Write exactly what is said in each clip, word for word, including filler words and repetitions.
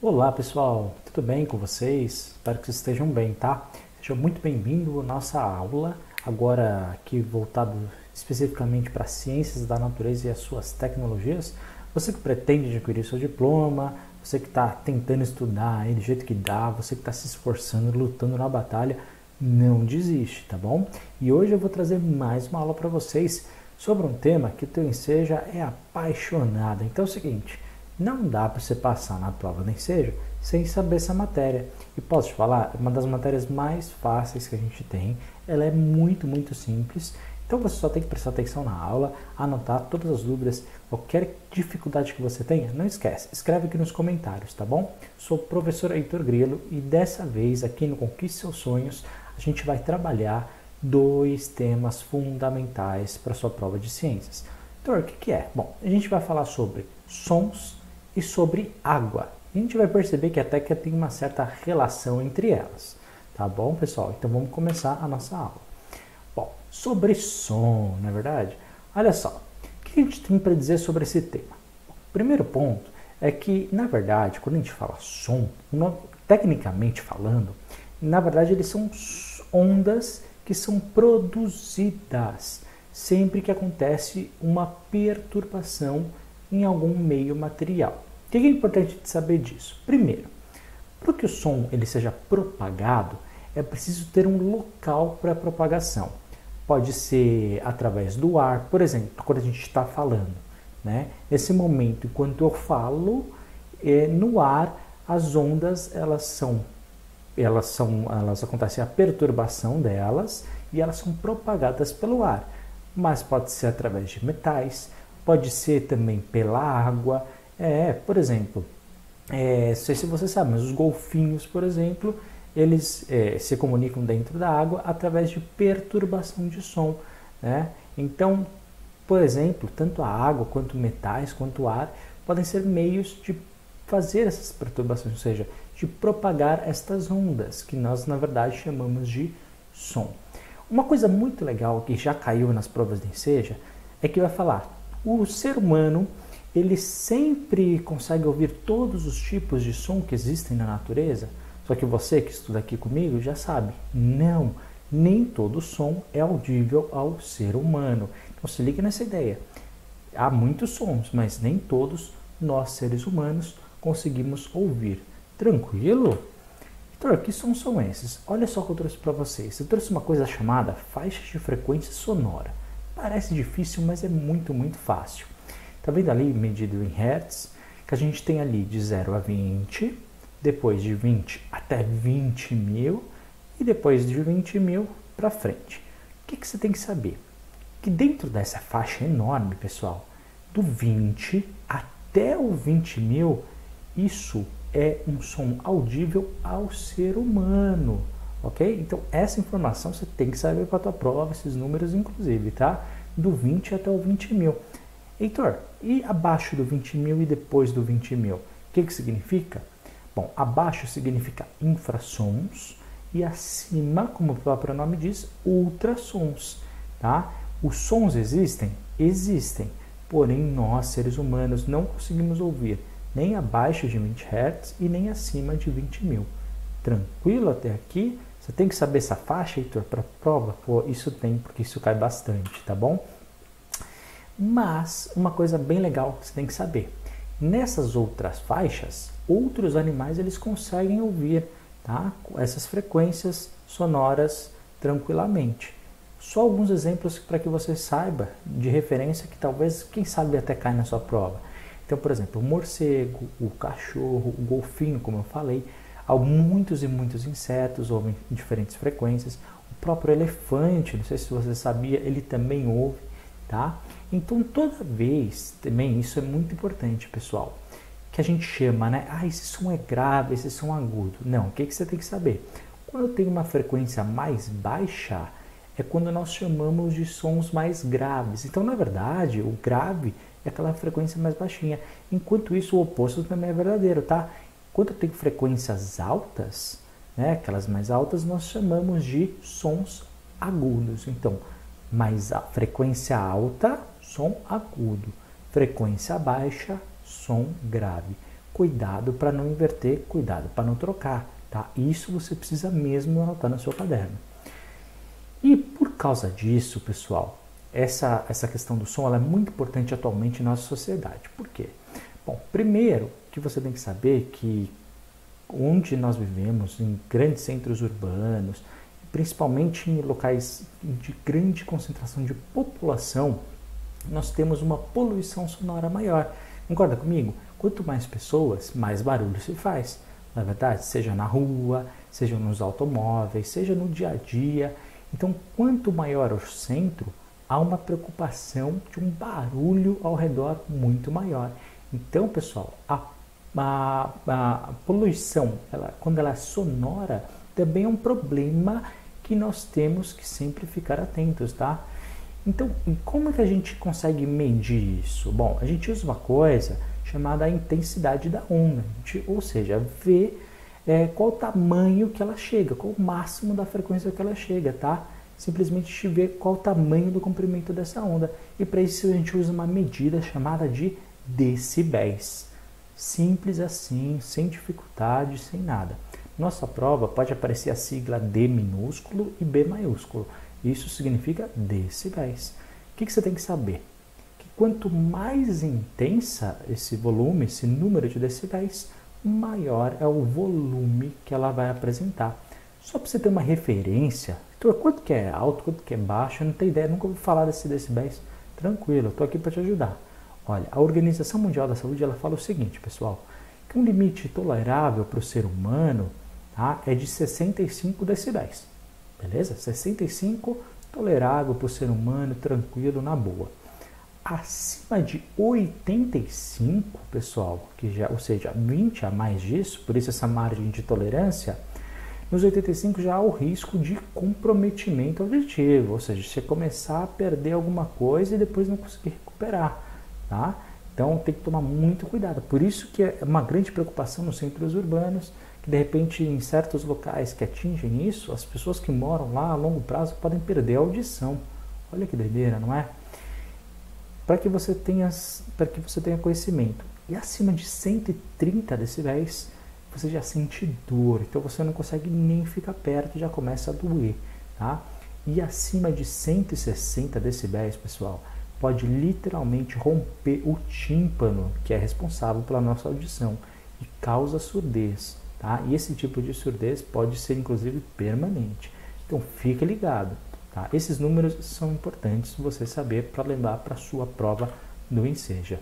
Olá pessoal, tudo bem com vocês? Espero que vocês estejam bem, tá? Seja muito bem-vindo à nossa aula, agora aqui voltado especificamente para Ciências da Natureza e as suas tecnologias. Você que pretende adquirir seu diploma, você que está tentando estudar aí do jeito que dá, você que está se esforçando, lutando na batalha, não desiste, tá bom? E hoje eu vou trazer mais uma aula para vocês sobre um tema que o teu ENCCEJA é apaixonado. Então é o seguinte, não dá para você passar na prova do ENCCEJA sem saber essa matéria. E posso te falar, uma das matérias mais fáceis que a gente tem, ela é muito, muito simples. Então você só tem que prestar atenção na aula, anotar todas as dúvidas, qualquer dificuldade que você tenha, não esquece, escreve aqui nos comentários, tá bom? Sou o professor Heitor Grillo e dessa vez aqui no Conquiste Seus Sonhos a gente vai trabalhar dois temas fundamentais para sua prova de ciências. Heitor, o que, que é? Bom, a gente vai falar sobre sons e sobre água. A gente vai perceber que até que tem uma certa relação entre elas, tá bom, pessoal? Então vamos começar a nossa aula. Bom, sobre som, na verdade, olha só, o que a gente tem para dizer sobre esse tema? O primeiro ponto é que, na verdade, quando a gente fala som, não, tecnicamente falando, na verdade eles são ondas que são produzidas sempre que acontece uma perturbação em algum meio material. O que é importante de saber disso? Primeiro, para que o som ele seja propagado, é preciso ter um local para a propagação. Pode ser através do ar, por exemplo, quando a gente está falando, né? Nesse momento, enquanto eu falo, é, no ar, as ondas elas são, elas são, elas acontecem a perturbação delas e elas são propagadas pelo ar. Mas pode ser através de metais, pode ser também pela água. É, por exemplo, é, não sei se você sabe, mas os golfinhos, por exemplo, eles é, se comunicam dentro da água através de perturbação de som, né? Então, por exemplo, tanto a água, quanto metais, quanto o ar, podem ser meios de fazer essas perturbações, ou seja, de propagar estas ondas, que nós, na verdade, chamamos de som. Uma coisa muito legal que já caiu nas provas do ENCCEJA é que vai falar, o ser humano, ele sempre consegue ouvir todos os tipos de som que existem na natureza, só que você que estuda aqui comigo já sabe, não, nem todo som é audível ao ser humano. Então se liga nessa ideia, há muitos sons, mas nem todos nós seres humanos conseguimos ouvir. Tranquilo? Heitor, que sons são esses? Olha só o que eu trouxe para vocês, eu trouxe uma coisa chamada faixa de frequência sonora. Parece difícil, mas é muito, muito fácil. Tá vendo ali, medido em hertz, que a gente tem ali de zero a vinte, depois de vinte até vinte mil, e depois de vinte mil para frente. O que, que você tem que saber? Que dentro dessa faixa enorme, pessoal, do vinte até o vinte mil, isso é um som audível ao ser humano. Ok? Então, essa informação você tem que saber para a tua prova, esses números inclusive, tá? Do vinte até o vinte mil. Heitor, e abaixo do vinte mil e depois do vinte mil? O que que significa? Bom, abaixo significa infrassons e acima, como o próprio nome diz, ultrassons, tá? Os sons existem? Existem, porém nós, seres humanos, não conseguimos ouvir nem abaixo de vinte hertz e nem acima de vinte mil. Tranquilo até aqui? Você tem que saber essa faixa, Heitor, para a prova? Pô, isso tem, porque isso cai bastante, tá bom? Mas, uma coisa bem legal que você tem que saber, nessas outras faixas, outros animais eles conseguem ouvir, tá? Essas frequências sonoras tranquilamente. Só alguns exemplos para que você saiba de referência que talvez, quem sabe, até cai na sua prova. Então, por exemplo, o morcego, o cachorro, o golfinho, como eu falei, há muitos e muitos insetos ouvem diferentes frequências. O próprio elefante, não sei se você sabia, ele também ouve, tá? Então toda vez, também isso é muito importante, pessoal, que a gente chama, né? Ah, esse som é grave, esse som é agudo. Não, o que, que você tem que saber? Quando tem uma frequência mais baixa, é quando nós chamamos de sons mais graves. Então, na verdade, o grave é aquela frequência mais baixinha. Enquanto isso, o oposto também é verdadeiro, tá? Quando tem frequências altas, né, aquelas mais altas, nós chamamos de sons agudos. Então, mais a frequência alta, som agudo. Frequência baixa, som grave. cuidado para não inverter, cuidado para não trocar, tá? Isso você precisa mesmo anotar no seu caderno. E por causa disso, pessoal, essa, essa questão do som ela é muito importante atualmente na nossa sociedade. Por quê? Bom, primeiro que você tem que saber que onde nós vivemos, em grandes centros urbanos, principalmente em locais de grande concentração de população, nós temos uma poluição sonora maior. Concorda comigo? Quanto mais pessoas, mais barulho se faz. Na verdade, seja na rua, seja nos automóveis, seja no dia a dia. Então, quanto maior o centro, há uma preocupação de um barulho ao redor muito maior. Então, pessoal, a, a, a poluição, ela, quando ela é sonora, também é um problema que nós temos que sempre ficar atentos, tá? Então, como é que a gente consegue medir isso? Bom, a gente usa uma coisa chamada a intensidade da onda, gente, ou seja, ver é, qual o tamanho que ela chega, qual o máximo da frequência que ela chega, tá? Simplesmente ver qual o tamanho do comprimento dessa onda. E para isso a gente usa uma medida chamada de decibéis. Simples assim, sem dificuldade, sem nada. Nossa prova pode aparecer a sigla D minúsculo e B maiúsculo. Isso significa decibéis. O que, que você tem que saber? Que quanto mais intensa esse volume, esse número de decibéis, maior é o volume que ela vai apresentar. Só para você ter uma referência, então, quanto que é alto, quanto que é baixo, eu não tenho ideia, nunca vou falar desses decibéis. Tranquilo, eu estou aqui para te ajudar. Olha, a Organização Mundial da Saúde ela fala o seguinte, pessoal, que um limite tolerável para o ser humano, tá, é de sessenta e cinco decibéis. Beleza? sessenta e cinco, tolerável para o ser humano, tranquilo, na boa. Acima de oitenta e cinco, pessoal, que já, ou seja, vinte a mais disso, por isso essa margem de tolerância, nos oitenta e cinco já há o risco de comprometimento auditivo, ou seja, você começar a perder alguma coisa e depois não conseguir recuperar, tá? Então tem que tomar muito cuidado. Por isso que é uma grande preocupação nos centros urbanos, de repente, em certos locais que atingem isso, as pessoas que moram lá a longo prazo podem perder a audição. Olha que doideira, não é? Para que você tenha, para que você tenha conhecimento. E acima de cento e trinta decibéis, você já sente dor. Então, você não consegue nem ficar perto, já começa a doer, tá? E acima de cento e sessenta decibéis, pessoal, pode literalmente romper o tímpano, que é responsável pela nossa audição, e causa surdez. Tá? E esse tipo de surdez pode ser, inclusive, permanente. Então, fique ligado. Tá? Esses números são importantes você saber para levar para a sua prova do ENCCEJA.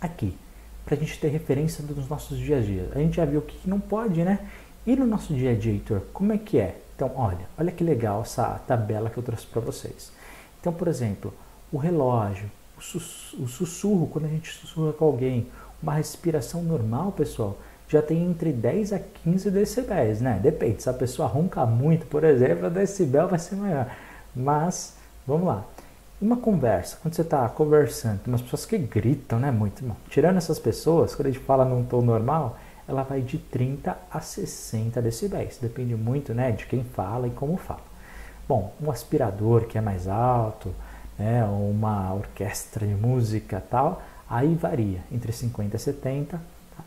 Aqui, para a gente ter referência dos nossos dia a dia. A gente já viu o que não pode, né? E no nosso dia a dia, Heitor, como é que é? Então, olha, olha que legal essa tabela que eu trouxe para vocês. Então, por exemplo, o relógio, o, sus o sussurro, quando a gente sussurra com alguém, uma respiração normal, pessoal, já tem entre dez a quinze decibéis, né? Depende, se a pessoa ronca muito, por exemplo, a decibel vai ser maior. Mas, vamos lá. Uma conversa, quando você está conversando, tem umas pessoas que gritam, né? Muito. Bom, tirando essas pessoas, quando a gente fala num tom normal, ela vai de trinta a sessenta decibéis. Depende muito, né? De quem fala e como fala. Bom, um aspirador que é mais alto, né? Uma orquestra de música e tal, aí varia entre cinquenta e setenta.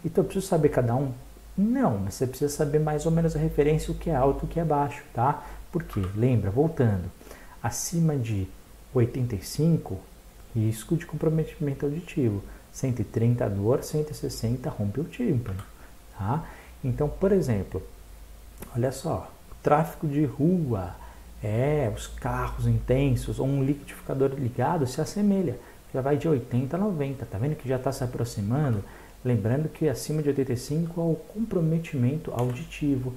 Então, eu preciso saber cada um? Não, mas você precisa saber mais ou menos a referência, o que é alto e o que é baixo, tá? Porque, lembra, voltando, acima de oitenta e cinco, risco de comprometimento auditivo. cento e trinta, dor, cento e sessenta, rompe o tímpano, tá? Então, por exemplo, olha só, o tráfego de rua, é, os carros intensos, ou um liquidificador ligado se assemelha. Já vai de oitenta a noventa, tá vendo que já está se aproximando? Lembrando que acima de oitenta e cinco é o comprometimento auditivo.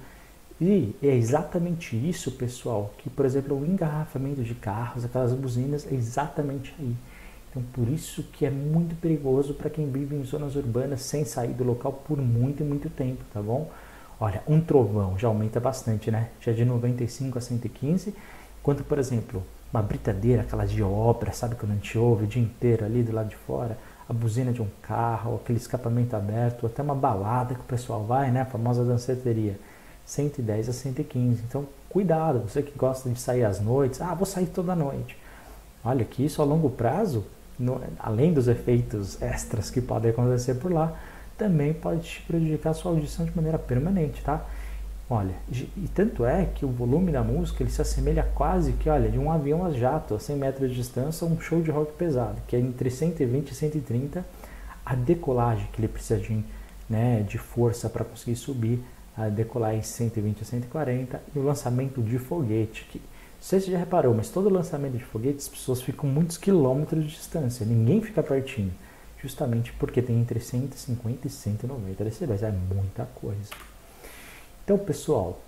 E é exatamente isso, pessoal, que, por exemplo, o engarrafamento de carros, aquelas buzinas, é exatamente aí. Então, por isso que é muito perigoso para quem vive em zonas urbanas sem sair do local por muito e muito tempo, tá bom? Olha, um trovão já aumenta bastante, né? Já de noventa e cinco a cento e quinze, enquanto, por exemplo, uma britadeira, aquelas de obra, sabe, que a gente ouve o dia inteiro ali do lado de fora, a buzina de um carro, aquele escapamento aberto, até uma balada que o pessoal vai, né? A famosa danceteria, cento e dez a cento e quinze. Então, cuidado, você que gosta de sair às noites, ah, vou sair toda noite. Olha que isso a longo prazo, no, além dos efeitos extras que podem acontecer por lá, também pode te prejudicar a sua audição de maneira permanente, tá? Olha, e tanto é que o volume da música ele se assemelha quase que, olha, de um avião a jato, a cem metros de distância, um show de rock pesado, que é entre cento e vinte e cento e trinta a decolagem que ele precisa de, né, de força para conseguir subir, a decolar em cento e vinte a cento e quarenta, e o lançamento de foguete, que não sei se você já reparou, mas todo lançamento de foguete as pessoas ficam muitos quilômetros de distância, ninguém fica pertinho, justamente porque tem entre cento e cinquenta e cento e noventa decibéis, é muita coisa. Então, pessoal,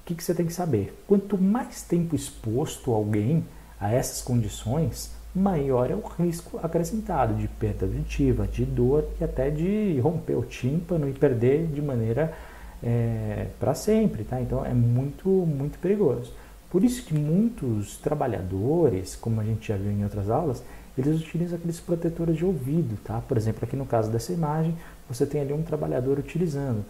o que, que você tem que saber? Quanto mais tempo exposto alguém a essas condições, maior é o risco acrescentado de perda auditiva, de dor e até de romper o tímpano e perder de maneira é, para sempre, tá? Então, é muito, muito perigoso. Por isso que muitos trabalhadores, como a gente já viu em outras aulas, eles utilizam aqueles protetores de ouvido, tá? Por exemplo, aqui no caso dessa imagem, você tem ali um trabalhador utilizando.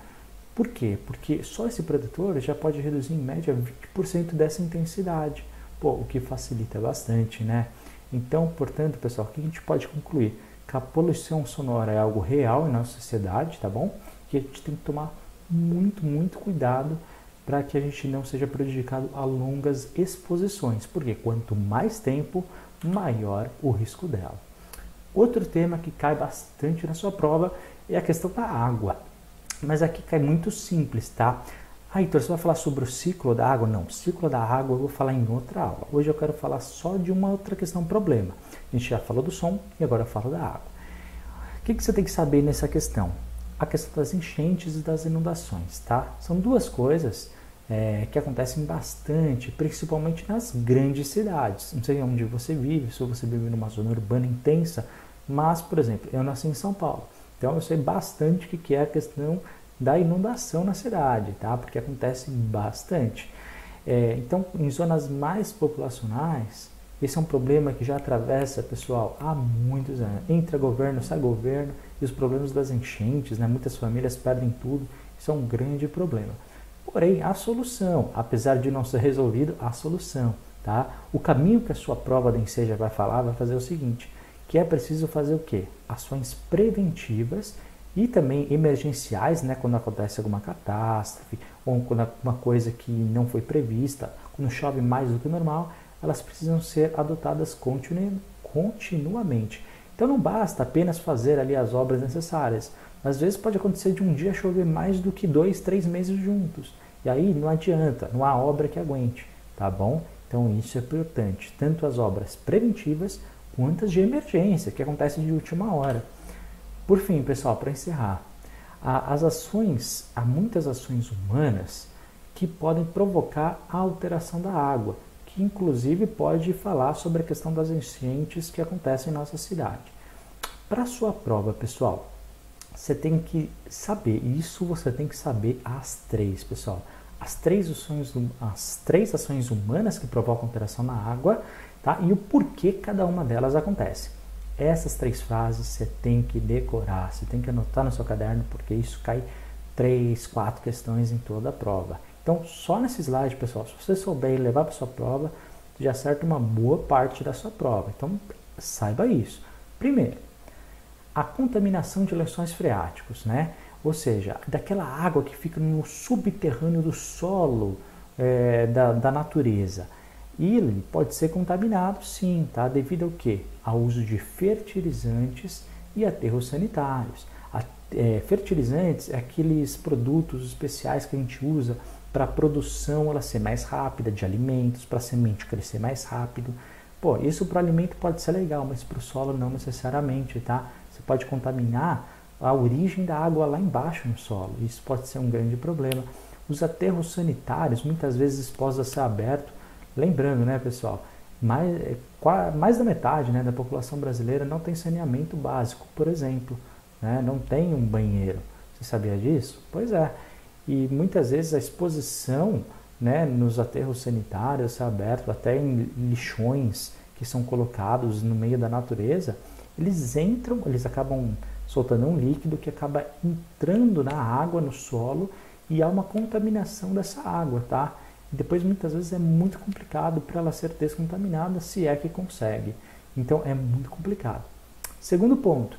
Por quê? Porque só esse protetor já pode reduzir em média vinte por cento dessa intensidade, pô, o que facilita bastante, né? Então, portanto, pessoal, o que a gente pode concluir? Que a poluição sonora é algo real em nossa sociedade, tá bom? E a gente tem que tomar muito, muito cuidado para que a gente não seja prejudicado a longas exposições, porque quanto mais tempo, maior o risco dela. Outro tema que cai bastante na sua prova é a questão da água. Mas aqui cai muito simples, tá? Ah, então você vai falar sobre o ciclo da água? Não, o ciclo da água eu vou falar em outra aula. Hoje eu quero falar só de uma outra questão, problema. A gente já falou do som e agora eu falo da água. O que, que você tem que saber nessa questão? A questão das enchentes e das inundações, tá? São duas coisas é, que acontecem bastante, principalmente nas grandes cidades. Não sei onde você vive, se você vive numa zona urbana intensa, mas, por exemplo, eu nasci em São Paulo. Então, eu sei bastante o que é a questão da inundação na cidade, tá? Porque acontece bastante. É, então, em zonas mais populacionais, esse é um problema que já atravessa, pessoal, há muitos anos. Entra governo, sai governo, e os problemas das enchentes, né? Muitas famílias perdem tudo, isso é um grande problema. Porém, há solução, apesar de não ser resolvido, há solução, tá? O caminho que a sua prova da ENCCEJA vai falar, vai fazer o seguinte, que é preciso fazer o quê? Ações preventivas e também emergenciais, né? Quando acontece alguma catástrofe, ou quando alguma coisa que não foi prevista, quando chove mais do que o normal, elas precisam ser adotadas continu- continuamente. Então não basta apenas fazer ali as obras necessárias. Às vezes pode acontecer de um dia chover mais do que dois, três meses juntos. E aí não adianta, não há obra que aguente, tá bom? Então isso é importante, tanto as obras preventivas, quantas de emergência, que acontece de última hora. Por fim, pessoal, para encerrar, há, as ações, há muitas ações humanas que podem provocar a alteração da água, que inclusive pode falar sobre a questão das enchentes que acontecem em nossa cidade. Para a sua prova, pessoal, você tem que saber, e isso você tem que saber as três, pessoal, as três ações, as três ações humanas que provocam alteração na água, tá? E o porquê cada uma delas acontece. Essas três frases você tem que decorar, você tem que anotar no seu caderno, porque isso cai três, quatro questões em toda a prova. Então, só nesse slide, pessoal, se você souber levar para sua prova, já acerta uma boa parte da sua prova. Então, saiba isso. Primeiro, a contaminação de lençóis freáticos, né? Ou seja, daquela água que fica no subterrâneo do solo é, da, da natureza. E ele pode ser contaminado, sim, tá? Devido ao quê? Ao uso de fertilizantes e aterros sanitários. A, é, fertilizantes é aqueles produtos especiais que a gente usa para a produção ela ser mais rápida de alimentos, para a semente crescer mais rápido. Pô, isso para o alimento pode ser legal, mas para o solo não necessariamente, tá? Você pode contaminar a origem da água lá embaixo no solo. Isso pode ser um grande problema. Os aterros sanitários, muitas vezes expostos a ser aberto, lembrando, né, pessoal, mais, mais da metade, né, da população brasileira não tem saneamento básico, por exemplo, né, não tem um banheiro. Você sabia disso? Pois é. E muitas vezes a exposição, né, nos aterros sanitários, aberto, até em lixões que são colocados no meio da natureza, eles entram, eles acabam soltando um líquido que acaba entrando na água, no solo, e há uma contaminação dessa água, tá? Depois, muitas vezes, é muito complicado para ela ser descontaminada, se é que consegue. Então, é muito complicado. Segundo ponto,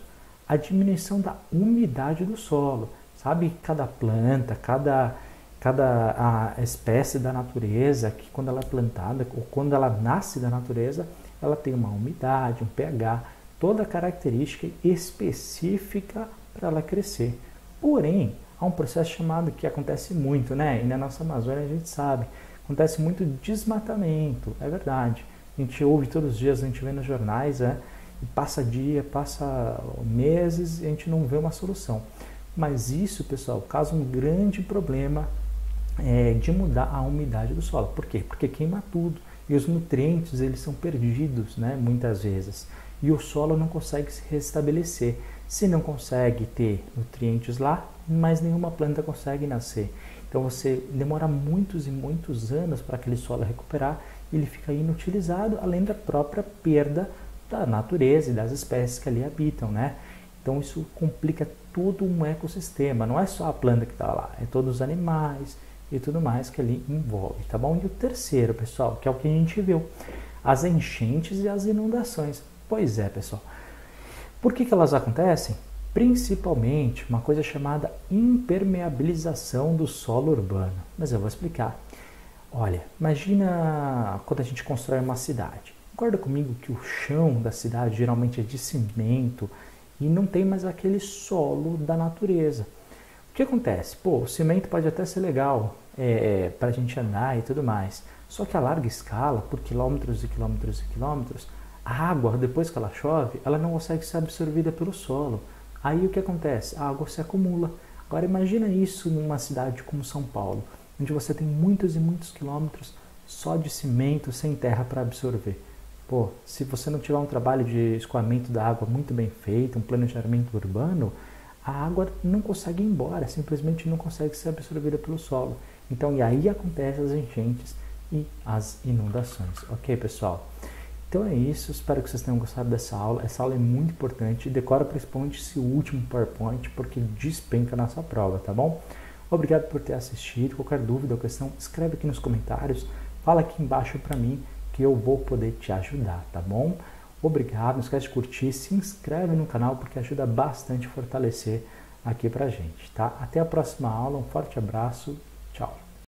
a diminuição da umidade do solo. Sabe, cada planta, cada, cada a espécie da natureza, que quando ela é plantada, ou quando ela nasce da natureza, ela tem uma umidade, um pH, toda característica específica para ela crescer. Porém, há um processo chamado, que acontece muito, né? E na nossa Amazônia a gente sabe, acontece muito desmatamento, é verdade. A gente ouve todos os dias, a gente vê nos jornais, né? E passa dia, passa meses e a gente não vê uma solução. Mas isso, pessoal, causa um grande problema é, de mudar a umidade do solo. Por quê? Porque queima tudo e os nutrientes eles são perdidos, né, muitas vezes. E o solo não consegue se restabelecer. Se não consegue ter nutrientes lá, mas nenhuma planta consegue nascer. Então você demora muitos e muitos anos para aquele solo recuperar e ele fica inutilizado, além da própria perda da natureza e das espécies que ali habitam, né? Então isso complica todo um ecossistema, não é só a planta que está lá, é todos os animais e tudo mais que ali envolve, tá bom? E o terceiro, pessoal, que é o que a gente viu, as enchentes e as inundações. Pois é, pessoal. Por que que elas acontecem? Principalmente uma coisa chamada impermeabilização do solo urbano. Mas eu vou explicar. Olha, imagina quando a gente constrói uma cidade. Concorda comigo que o chão da cidade geralmente é de cimento, e não tem mais aquele solo da natureza. O que acontece? Pô, o cimento pode até ser legal é, para a gente andar e tudo mais, só que a larga escala, por quilômetros e quilômetros e quilômetros, a água, depois que ela chove, ela não consegue ser absorvida pelo solo. Aí o que acontece? A água se acumula. Agora imagina isso numa cidade como São Paulo, onde você tem muitos e muitos quilômetros só de cimento, sem terra para absorver. Pô, se você não tiver um trabalho de escoamento da água muito bem feito, um planejamento urbano, a água não consegue ir embora, simplesmente não consegue ser absorvida pelo solo. Então, e aí acontecem as enchentes e as inundações. Ok, pessoal? Então é isso, espero que vocês tenham gostado dessa aula. Essa aula é muito importante, decora principalmente esse último PowerPoint, porque despenca a nossa prova, tá bom? Obrigado por ter assistido, qualquer dúvida ou questão, escreve aqui nos comentários, fala aqui embaixo para mim, que eu vou poder te ajudar, tá bom? Obrigado, não esquece de curtir, se inscreve no canal porque ajuda bastante a fortalecer aqui pra gente, tá? Até a próxima aula, um forte abraço, tchau!